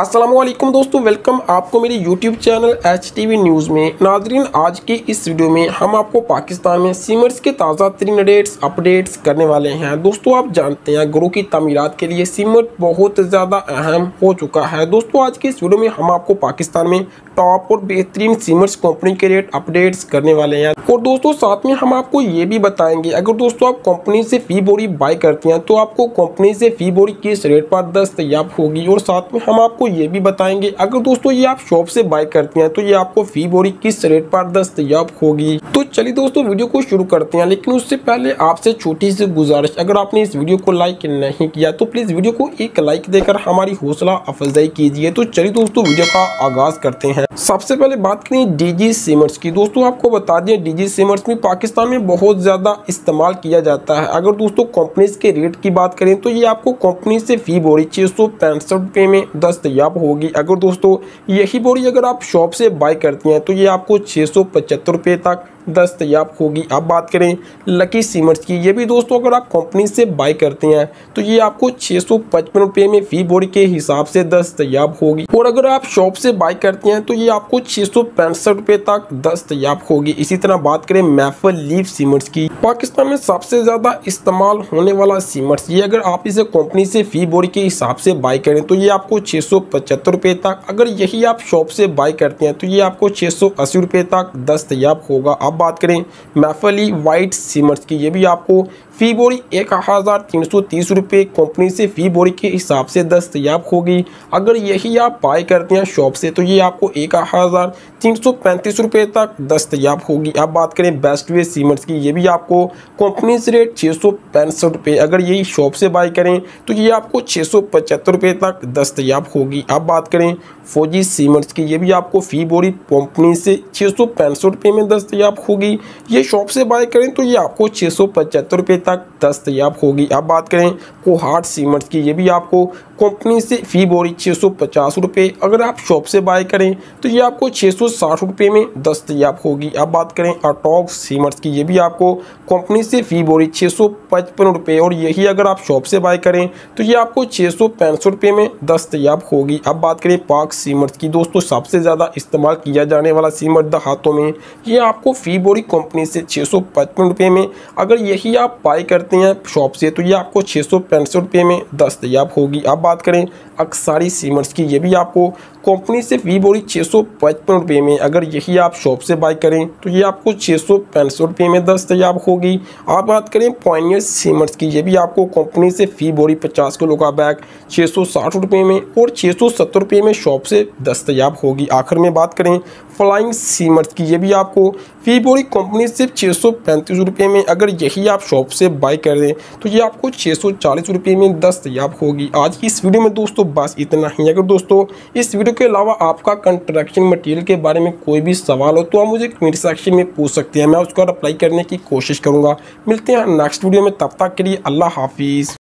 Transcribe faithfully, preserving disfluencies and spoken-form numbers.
अस्सलामुअलैकुम दोस्तों, वेलकम आपको मेरे YouTube channel H T V news में। नाजरीन, आज की इस वीडियो में हम आपको पाकिस्तान में सीमेंट्स के ताज़ा तरीन रेट्स अपडेट्स करने वाले हैं। दोस्तों, आप जानते हैं घरों की तमीरात के लिए सीमेंट बहुत ज़्यादा अहम हो चुका है। दोस्तों, आज की इस वीडियो में हम आपको पाकिस्तान में टॉप और बेहतरीन सीमेंट्स कंपनी के रेट अपडेट्स करने वाले हैं। और दोस्तों, साथ में हम आपको ये भी बताएंगे, अगर दोस्तों आप कंपनी से फी बोरी बाई करते हैं तो आपको कंपनी से फी बोरी किस रेट पर दस्तयाब होगी। और साथ में हम आपको ये भी बताएंगे, अगर दोस्तों ये आप शॉप से बाई करते हैं तो ये आपको फी बोरी किस रेट पर दस्तयाब होगी। तो चलिए दोस्तों, वीडियो को शुरू करते हैं। लेकिन उससे पहले आपसे छोटी सी गुजारिश, अगर आपने इस वीडियो को लाइक नहीं किया तो प्लीज वीडियो को एक लाइक देकर हमारी हौसला अफजाई कीजिए। तो चलिए दोस्तों, वीडियो का आगाज करते हैं। सबसे पहले बात करें डीजी सीमेंट्स की। दोस्तों, आपको बता दें डीजी सीमेंट्स में पाकिस्तान में बहुत ज्यादा इस्तेमाल किया जाता है। अगर दोस्तों कंपनीज के रेट की बात करें तो ये आपको कंपनी से फी बोरी छह सौ पैंसठ रुपये में दस्तयाब होगी। अगर दोस्तों यही बोरी अगर आप शॉप से बाई करती हैं तो ये आपको छः सौ पचहत्तर रुपये तक दस्तयाब होगी। अब बात करें लकी सीमेंट्स की। ये भी दोस्तों अगर आप कंपनी से बाई करते हैं तो ये आपको छः सौ पचपन रुपये में फी बोरी के हिसाब से दस्तयाब होगी। और अगर आप शॉप से बाई करते हैं तो ये आपको छः सौ पैंसठ रुपये तक दस्तयाब होगी। इसी तरह बात करें मैफल लीफ सीमेंट्स की। पाकिस्तान में सबसे ज़्यादा इस्तेमाल होने वाला सीमेंट्स, ये अगर आप इसे कंपनी से फी बोरी के हिसाब से बाई करें तो ये आपको छः सौ पचहत्तर रुपये तक, अगर यही आप शॉप से बाई करते हैं तो ये आपको छः सौ अस्सी रुपये तक दस्तयाब होगा। अब बात करें माफली वाइट सीमेंट्स की। ये भी आपको फी बोरी एक हज़ार तीन सौ तीस रुपये कंपनी से फी बोरी के हिसाब से दस्तयाब होगी। अगर यही आप बाई करते हैं शॉप से तो ये आपको एक हज़ार तीन सौ पैंतीस रुपये तक दस्तयाब होगी। अब बात करें बेस्ट वे सीमेंट्स की। ये भी आपको कंपनी से रेट छः सौ पैंसठ रुपये, अगर यही शॉप से बाई करें तो ये आपको छः सौ पचहत्तर रुपये तक दस्तयाब होगी। अब बात करें फौजी सीमेंट्स की। ये भी आपको फी बोरी कंपनी से छः सौ पैंसठ रुपये में दस्तयाब होगी। ये शॉप से बाई करें तो ये आपको छः सौ पचहत्तर रुपये तक दस्तयाब होगी। अब बात करें कोहाट सीमेंट्स की। ये भी आपको कंपनी से फी बोरी छः सौ पचास रुपये, अगर आप शॉप से बाई करें तो ये आपको छः सौ साठ रुपये में दस्तयाब होगी। अब बात करें अटॉक सीमेंट्स की। ये भी आपको कंपनी से फी बोरी छः सौ पचपन रुपये, और यही अगर आप शॉप से बाई करें तो ये आपको छः सौ पैंसठ रुपये में दस्तयाब होगी। अब बात करें पाक सीमेंट्स की। दोस्तों, सबसे ज़्यादा इस्तेमाल किया जाने वाला सीमेंट देहातों में, ये आपको फी बोरी कंपनी से छः सौ पचपन रुपये में, अगर यही आप बाई करते हैं शॉप से तो ये आपको छः सौ पैंसठ रुपये में दस्तयाब होगी। अब बात करें अक्सारी सीमेंट्स की। ये भी आपको कंपनी से फी बोरी छः सौ पचपन रुपये में, अगर यही आप शॉप से बाई करें तो ये आपको छः सौ पैंसठ रुपये में दस्तयाब होगी। आप बात करें पॉइनियर सीमेंट्स की। ये भी आपको कंपनी से फी बोरी पचास किलो का बैग छः सौ साठ रुपये में, और छः सौ सत्तर रुपये में शॉप से दस्तयाब होगी। आखिर में बात करें फ्लाइंग सीमेंट्स की। ये भी आपको फी बोरी कंपनी से छः सौ पैंतीस रुपये में, अगर यही आप शॉप से बाई करें तो ये आपको छः सौ चालीस रुपये में दस्तयाब होगी। आज की इस वीडियो में दोस्तों बस इतना ही। अगर दोस्तों इस वीडियो के अलावा आपका कंस्ट्रक्शन मटेरियल के बारे में कोई भी सवाल हो तो आप मुझे कमेंट सेक्शन में पूछ सकते हैं, मैं उसका रिप्लाई करने की कोशिश करूंगा। मिलते हैं नेक्स्ट वीडियो में, तब तक के लिए अल्लाह हाफिज़।